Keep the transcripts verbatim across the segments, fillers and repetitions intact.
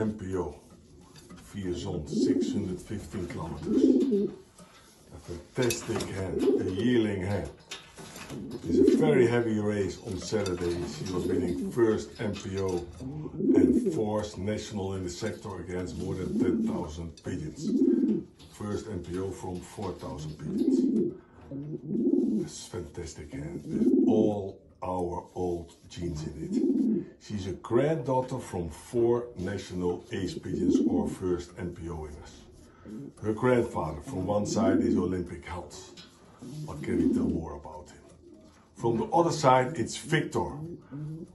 N P O via zon, zeshonderdvijftien kilometers. A fantastic head, a yearling head. It's a very heavy race on Saturdays. He was winning first N P O and fourth national in the sector against more than ten thousand pigeons. First N P O from four thousand pigeons. It's fantastic hand with all our old genes in it. She's a granddaughter from four national ace pigeons or first N P O winners. Her grandfather from one side is Olympic Hals. What can we tell more about him? From the other side, it's Victor,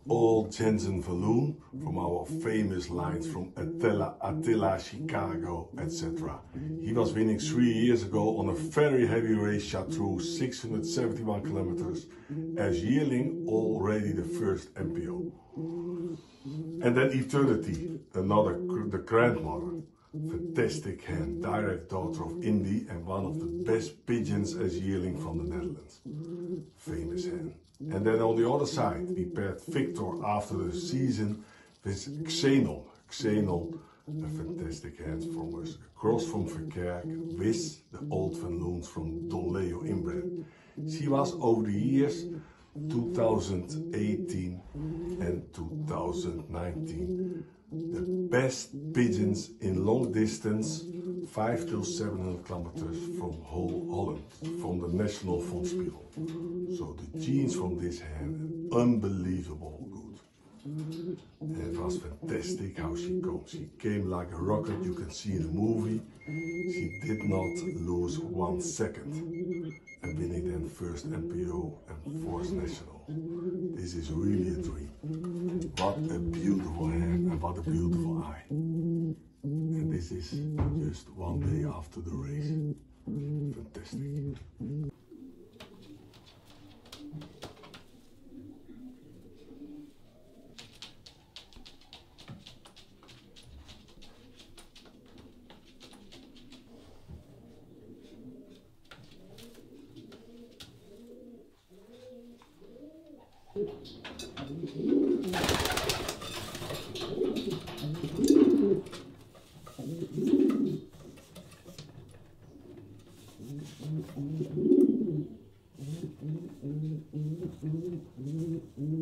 all Jensen Valoon from our famous lines from Attila, Attila, Chicago, et cetera. He was winning three years ago on a very heavy race shot through six hundred seventy-one kilometers as yearling, already the first N P O. And then Eternity, another the grandmother, fantastic hand, direct daughter of Indy and one of the best pigeons as yearling from the Netherlands. Famous hen. And then on the other side, we paired Victor after the season with Xenon. Xenon, a fantastic hen from us, across from Verkerk, with the old van Loons from Don Leo inbred. She was over the years two thousand eighteen and two thousand nineteen the best pigeons in long distance, five to seven hundred kilometers from whole Holland, from the National Fondspiegel. So the genes from this hen, unbelievable good. And it was fantastic how she came. She came like a rocket, you can see in the movie. She did not lose one second. And winning then first N P O and fourth national. This is really a dream. What a beautiful hand and what a beautiful eye. And this is just one day after the race. Fantastic. Mm-hmm.